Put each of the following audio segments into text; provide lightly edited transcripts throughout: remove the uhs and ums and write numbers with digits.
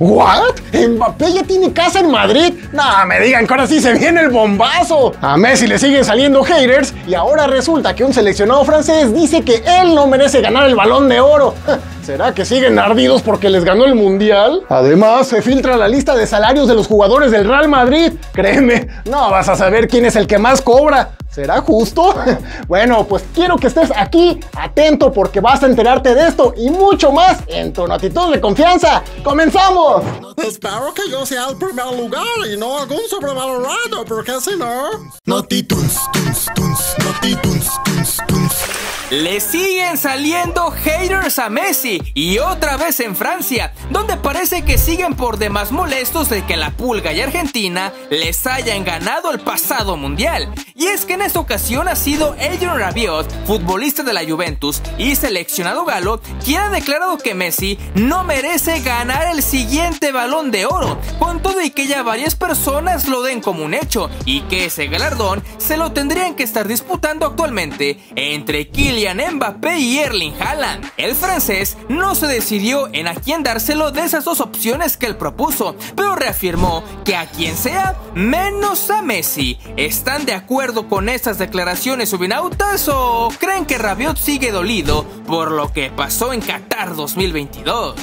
¿What? ¿Mbappé ya tiene casa en Madrid? No, me digan que ahora sí se viene el bombazo. A Messi le siguen saliendo haters y ahora resulta que un seleccionado francés dice que él no merece ganar el Balón de Oro. ¿Será que siguen ardidos porque les ganó el Mundial? Además, se filtra la lista de salarios de los jugadores del Real Madrid. Créeme, no vas a saber quién es el que más cobra. ¿Será justo? Bueno, pues quiero que estés aquí, atento, porque vas a enterarte de esto y mucho más en tu Notitunes de confianza. ¡Comenzamos! Espero que yo sea el primer lugar y no algún sobrevalorado, porque si no... Notitunes, tunes, tunes, Notitunes, tunes, tunes. Le siguen saliendo haters a Messi y otra vez en Francia, donde parece que siguen por demás molestos de que la Pulga y Argentina les hayan ganado el pasado Mundial. Y es que en esta ocasión ha sido Adrien Rabiot, futbolista de la Juventus y seleccionado galo, quien ha declarado que Messi no merece ganar el siguiente Balón de Oro, con todo y que ya varias personas lo den como un hecho y que ese galardón se lo tendrían que estar disputando actualmente entre Kylian Mbappé y Erling Haaland. El francés no se decidió en a quién dárselo de esas dos opciones que él propuso, pero reafirmó que a quien sea, menos a Messi. ¿Están de acuerdo con estas declaraciones, subinautas, o creen que Rabiot sigue dolido por lo que pasó en Qatar 2022?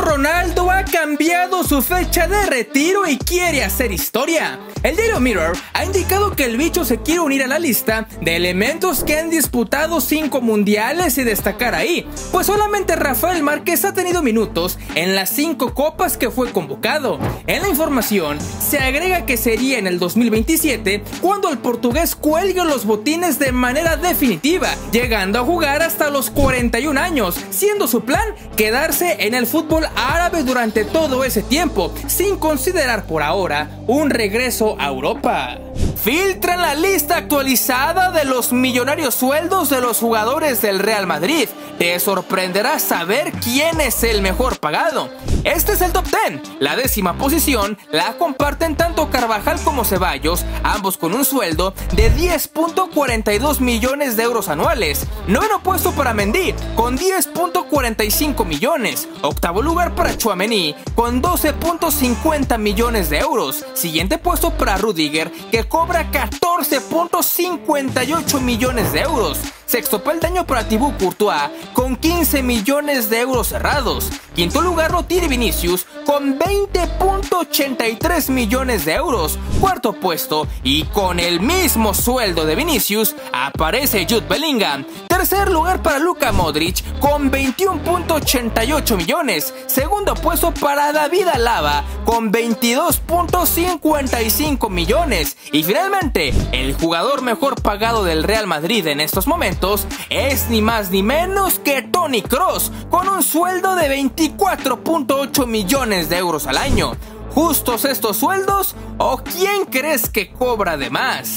Ronaldo ha cambiado su fecha de retiro y quiere hacer historia. El diario Mirror ha indicado que el bicho se quiere unir a la lista de elementos que han disputado 5 mundiales y destacar ahí, pues solamente Rafael Márquez ha tenido minutos en las 5 copas que fue convocado. En la información se agrega que sería en el 2027 cuando el portugués cuelgue los botines de manera definitiva, llegando a jugar hasta los 41 años, siendo su plan quedarse en el fútbol árabe durante todo ese tiempo, sin considerar por ahora un regreso a Europa. Filtran la lista actualizada de los millonarios sueldos de los jugadores del Real Madrid. Te sorprenderá saber quién es el mejor pagado. Este es el top 10. La 10ª posición la comparten tanto Carvajal como Ceballos, ambos con un sueldo de 10.42 millones de euros anuales. 9º puesto para Mendy, con 10.45 millones. 8º lugar para Tchouaméni, con 12.50 millones de euros. Siguiente puesto para Rudiger, que cobra 14.58 millones de euros. 6º peldaño para Thibaut Courtois, con 15 millones de euros cerrados. 5º lugar lo tiene Vinicius, con 20.83 millones de euros. 4º puesto, y con el mismo sueldo de Vinicius, aparece Jude Bellingham. 3er lugar para Luka Modric, con 21.88 millones. 2º puesto para David Alaba, con 22.55 millones. Y finalmente, el jugador mejor pagado del Real Madrid en estos momentos es ni más ni menos que Toni Kroos, con un sueldo de 24.8 millones de euros al año. ¿Justos estos sueldos o quién crees que cobra de más?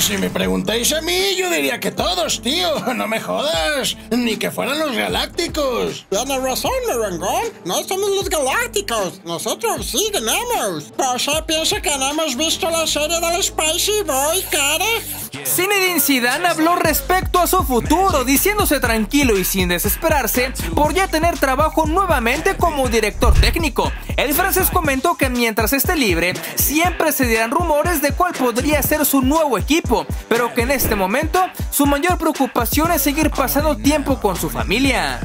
Si me preguntáis a mí, yo diría que todos, tío. No me jodas. Ni que fueran los galácticos. Tienes razón, Merengón. No somos los galácticos. Nosotros sí ganamos. ¿Pasa piensa que no hemos visto la serie del Spicy Boy, cara? Zinedine Zidane habló respecto a su futuro, diciéndose tranquilo y sin desesperarse por ya tener trabajo nuevamente como director técnico. El francés comentó que mientras esté libre, siempre se dirán rumores de cuál podría ser su nuevo equipo, pero que en este momento su mayor preocupación es seguir pasando tiempo con su familia.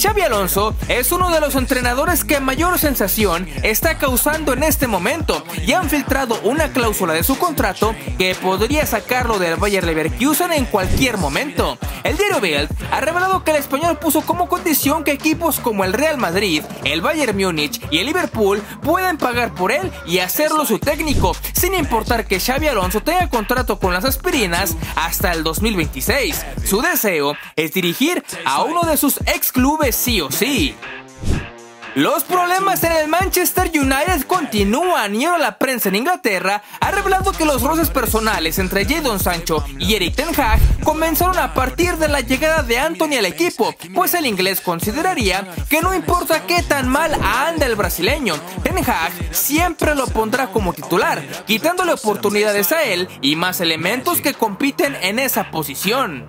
Xabi Alonso es uno de los entrenadores que mayor sensación está causando en este momento y han filtrado una cláusula de su contrato que podría sacarlo del Bayern Leverkusen en cualquier momento. El diario Bild ha revelado que el español puso como condición que equipos como el Real Madrid, el Bayern Múnich y el Liverpool pueden pagar por él y hacerlo su técnico, sin importar que Xabi Alonso tenga contrato con las aspirinas hasta el 2026. Su deseo es dirigir a uno de sus ex clubes sí o sí. Los problemas en el Manchester United continúan y ahora la prensa en Inglaterra ha revelado que los roces personales entre Jadon Sancho y Erik ten Hag comenzaron a partir de la llegada de Antony al equipo, pues el inglés consideraría que no importa qué tan mal anda el brasileño, ten Hag siempre lo pondrá como titular, quitándole oportunidades a él y más elementos que compiten en esa posición.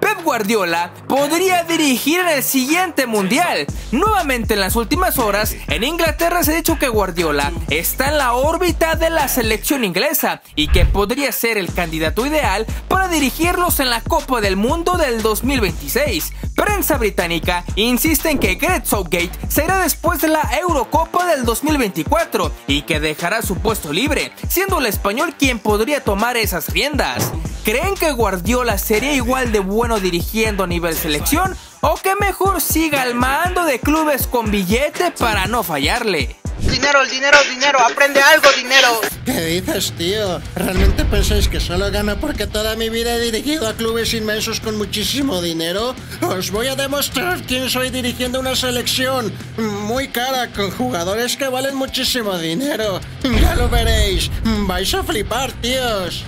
Pep Guardiola podría dirigir en el siguiente Mundial. Nuevamente en las últimas horas, en Inglaterra se ha dicho que Guardiola está en la órbita de la selección inglesa y que podría ser el candidato ideal para dirigirlos en la Copa del Mundo del 2026. Prensa británica insiste en que Gareth Southgate será después de la Eurocopa del 2024 y que dejará su puesto libre, siendo el español quien podría tomar esas riendas. ¿Creen que Guardiola sería igual de bueno dirigiendo a nivel selección o que mejor siga al mando de clubes con billete para no fallarle? Dinero, el dinero, dinero, aprende algo, dinero. ¿Qué dices, tío? ¿Realmente pensáis que solo gano porque toda mi vida he dirigido a clubes inmensos con muchísimo dinero? Os voy a demostrar quién soy dirigiendo una selección muy cara con jugadores que valen muchísimo dinero. Ya lo veréis, vais a flipar, tíos.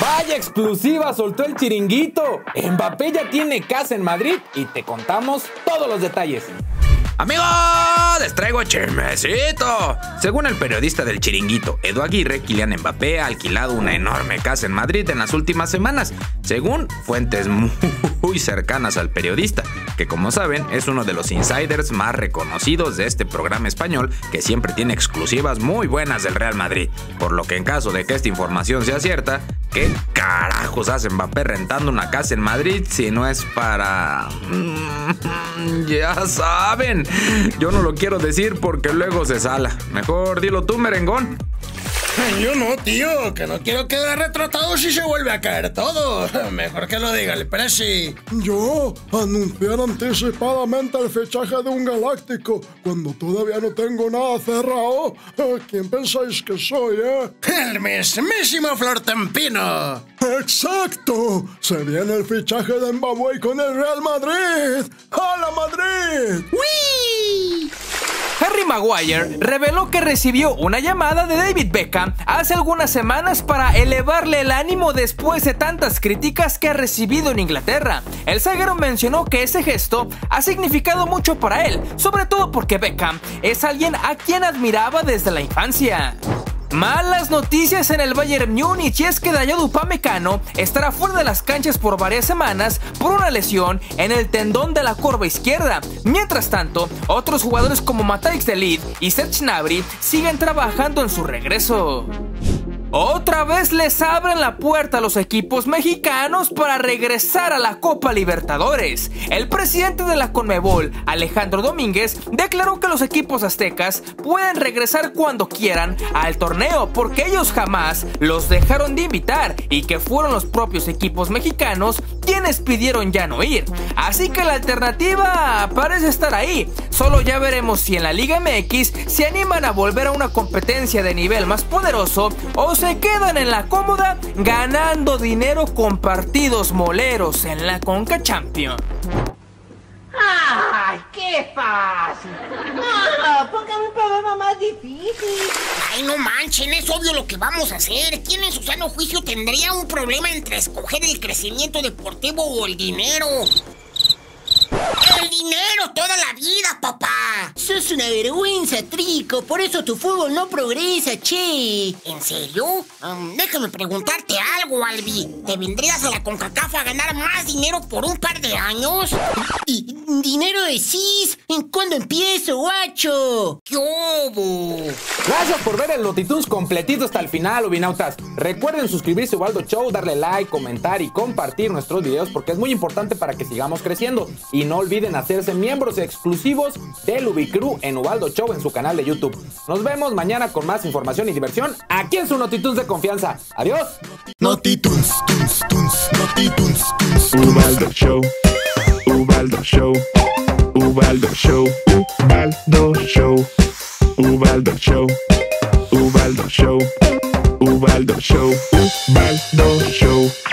Vaya exclusiva soltó el chiringuito. Mbappé ya tiene casa en Madrid y te contamos todos los detalles. Amigos, les traigo chismecito. Según el periodista del Chiringuito, Edu Aguirre, Kylian Mbappé ha alquilado una enorme casa en Madrid en las últimas semanas, según fuentes muy cercanas al periodista, que como saben es uno de los insiders más reconocidos de este programa español que siempre tiene exclusivas muy buenas del Real Madrid, por lo que en caso de que esta información sea cierta, ¿qué carajos hace Mbappé rentando una casa en Madrid si no es para... ya saben? Yo no lo quiero decir porque luego se sala. Mejor dilo tú, merengón. Yo no, tío, que no quiero quedar retratado si se vuelve a caer todo. Mejor que lo diga el Presi. Yo anunciar anticipadamente el fichaje de un galáctico cuando todavía no tengo nada cerrado. ¿Quién pensáis que soy, El mismísimo Flortempino. ¡Exacto! Se viene el fichaje de Mbappé con el Real Madrid. ¡A la Madrid! ¡Uy! Harry Maguire reveló que recibió una llamada de David Beckham hace algunas semanas para elevarle el ánimo después de tantas críticas que ha recibido en Inglaterra. El zaguero mencionó que ese gesto ha significado mucho para él, sobre todo porque Beckham es alguien a quien admiraba desde la infancia. Malas noticias en el Bayern Múnich, y es que Dayot Upamecano estará fuera de las canchas por varias semanas por una lesión en el tendón de la corva izquierda. Mientras tanto, otros jugadores como Matthijs de Ligt y Serge Gnabry siguen trabajando en su regreso. Otra vez les abren la puerta a los equipos mexicanos para regresar a la Copa Libertadores. El presidente de la CONMEBOL, Alejandro Domínguez, declaró que los equipos aztecas pueden regresar cuando quieran al torneo porque ellos jamás los dejaron de invitar y que fueron los propios equipos mexicanos quienes pidieron ya no ir. Así que la alternativa parece estar ahí. Solo ya veremos si en la Liga MX se animan a volver a una competencia de nivel más poderoso o se quedan en la cómoda ganando dinero con partidos moleros en la Conca Champions. ¡Ay, qué fácil! Pongan un programa más difícil. Ay, no manchen, es obvio lo que vamos a hacer. ¿Quién en su sano juicio tendría un problema entre escoger el crecimiento deportivo o el dinero? ¡El dinero toda la vida, papá! ¡Sos una vergüenza, Trico! Por eso tu fútbol no progresa, che. ¿En serio? Déjame preguntarte algo, Albi. ¿Te vendrías a la CONCACAF a ganar más dinero por un par de años? ¿Dinero decís? ¿Cuándo empiezo, guacho? ¡Qué obo! Gracias por ver el Notitunes completito hasta el final, Ubinautas. Recuerden suscribirse a Ubaldo Show, darle like, comentar y compartir nuestros videos porque es muy importante para que sigamos creciendo. Y no olviden hacerse miembros exclusivos del Ubicru en Ubaldo Show en su canal de YouTube. Nos vemos mañana con más información y diversión aquí en su Notitunes de confianza. ¡Adiós! Notitunes, tunes, tunes, Notitunes, tunes, Ubaldo Show, Ubaldo Show, Ubaldo Show, Ubaldo Show, Ubaldo Show, Ubaldo Show, Ubaldo Show, Ubaldo Show.